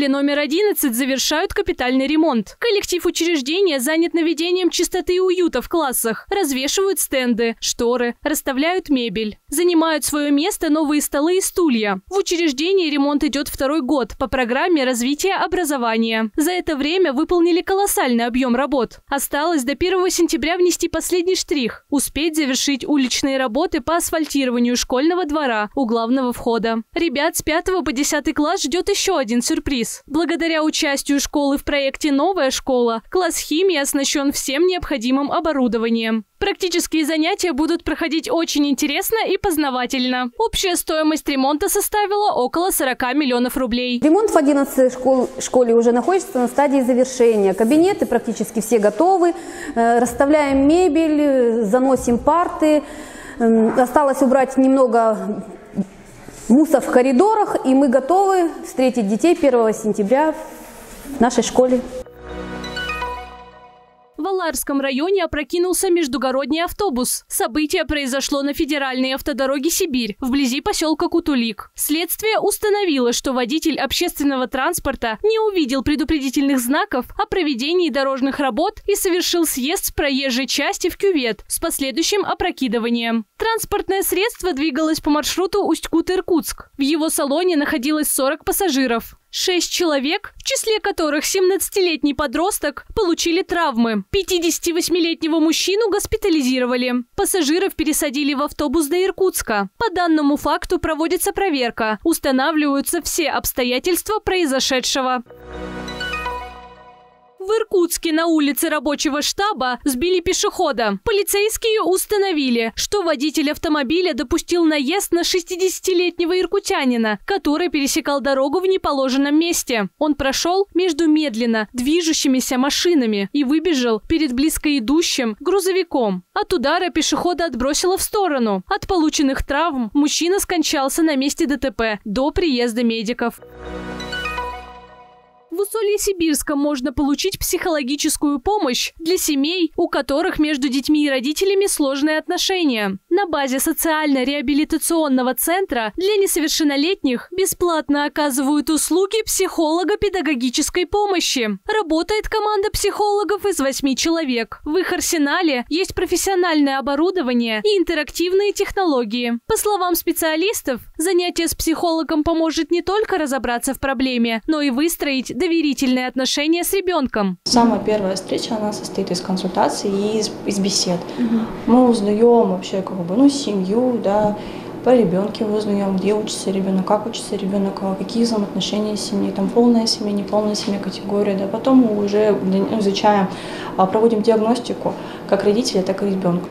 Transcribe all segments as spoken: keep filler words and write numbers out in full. школе номер одиннадцать завершают капитальный ремонт. Коллектив учреждения занят наведением чистоты и уюта в классах, развешивают стенды, шторы, расставляют мебель. Занимают свое место новые столы и стулья. В учреждении ремонт идет второй год по программе развития образования. За это время выполнили колоссальный объем работ. Осталось до первого сентября внести последний штрих – успеть завершить уличные работы по асфальтированию школьного двора у главного входа. Ребят с с пятого по десятый класс ждет еще один сюрприз. Благодаря участию школы в проекте «Новая школа» класс химии оснащен всем необходимым оборудованием. Практические занятия будут проходить очень интересно и познавательно. Общая стоимость ремонта составила около сорока миллионов рублей. Ремонт в одиннадцатой школ, школе уже находится на стадии завершения. Кабинеты практически все готовы. Расставляем мебель, заносим парты. Осталось убрать немного мусор в коридорах, и мы готовы встретить детей первого сентября в нашей школе. В Аларском районе опрокинулся междугородний автобус. Событие произошло на федеральной автодороге «Сибирь» вблизи поселка Кутулик. Следствие установило, что водитель общественного транспорта не увидел предупредительных знаков о проведении дорожных работ и совершил съезд с проезжей части в кювет с последующим опрокидыванием. Транспортное средство двигалось по маршруту Усть-Кут-Иркутск. В его салоне находилось сорок пассажиров. Шесть человек, в числе которых семнадцатилетний подросток, получили травмы. пятидесятивосьмилетнего мужчину госпитализировали. Пассажиров пересадили в автобус до Иркутска. По данному факту проводится проверка. Устанавливаются все обстоятельства произошедшего. В Иркутске на улице Рабочего штаба сбили пешехода. Полицейские установили, что водитель автомобиля допустил наезд на шестидесятилетнего иркутянина, который пересекал дорогу в неположенном месте. Он прошел между медленно движущимися машинами и выбежал перед близко идущим грузовиком. От удара пешехода отбросило в сторону. От полученных травм мужчина скончался на месте ДТП до приезда медиков. В Усолье-Сибирском можно получить психологическую помощь для семей, у которых между детьми и родителями сложные отношения. На базе социально-реабилитационного центра для несовершеннолетних бесплатно оказывают услуги психолого-педагогической помощи. Работает команда психологов из восьми человек. В их арсенале есть профессиональное оборудование и интерактивные технологии. По словам специалистов, занятие с психологом поможет не только разобраться в проблеме, но и выстроить доверительные отношения с ребенком. Самая первая встреча, она состоит из консультаций и из, из бесед. Угу. Мы узнаем вообще как бы, ну, семью, да, по ребенке узнаем, где учится ребенок, как учится ребенок, какие взаимоотношения с семьей, там полная семья, неполная семья, категория. Да, потом мы уже изучаем, проводим диагностику как родителя, так и ребенка.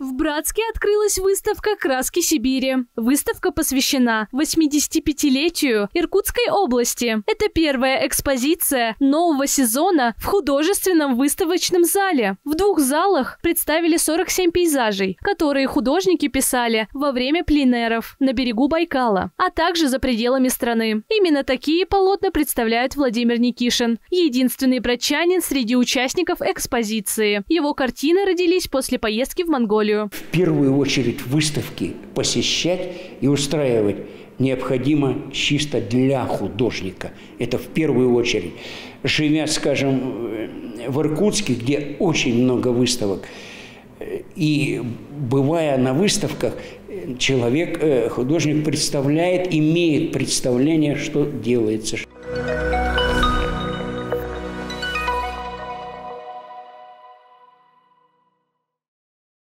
В Братске открылась выставка «Краски Сибири». Выставка посвящена восьмидесятипятилетию Иркутской области. Это первая экспозиция нового сезона в художественном выставочном зале. В двух залах представили сорок семь пейзажей, которые художники писали во время пленеров на берегу Байкала, а также за пределами страны. Именно такие полотна представляет Владимир Никишин, единственный братчанин среди участников экспозиции. Его картины родились после поездки в Монголию. В первую очередь выставки посещать и устраивать необходимо чисто для художника. Это в первую очередь. Живя, скажем, в Иркутске, где очень много выставок, и бывая на выставках, человек, художник представляет, имеет представление, что делается.